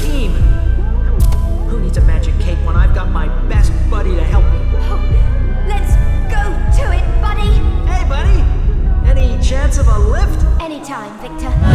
team. Who needs a magic cape when I've got my best buddy to help me? Oh, let's go to it, buddy. Hey, buddy. Any chance of a lift? Anytime, Victor.